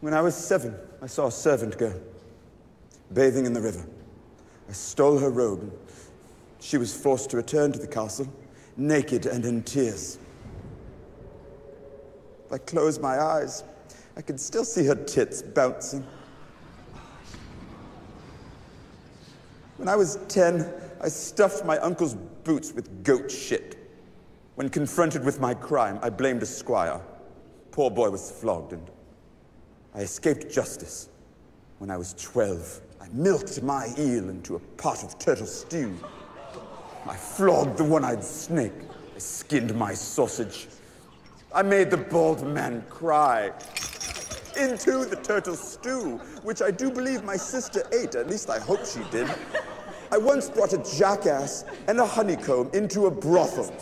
When I was 7, I saw a servant girl bathing in the river. I stole her robe, and she was forced to return to the castle, naked and in tears. If I close my eyes, I can still see her tits bouncing. When I was 10, I stuffed my uncle's boots with goat shit. When confronted with my crime, I blamed a squire. Poor boy was flogged, and I escaped justice. When I was 12, I milked my eel into a pot of turtle stew. I flogged the one-eyed snake. I skinned my sausage. I made the bald man cry into the turtle stew, which I do believe my sister ate, at least I hope she did. I once brought a jackass and a honeycomb into a brothel.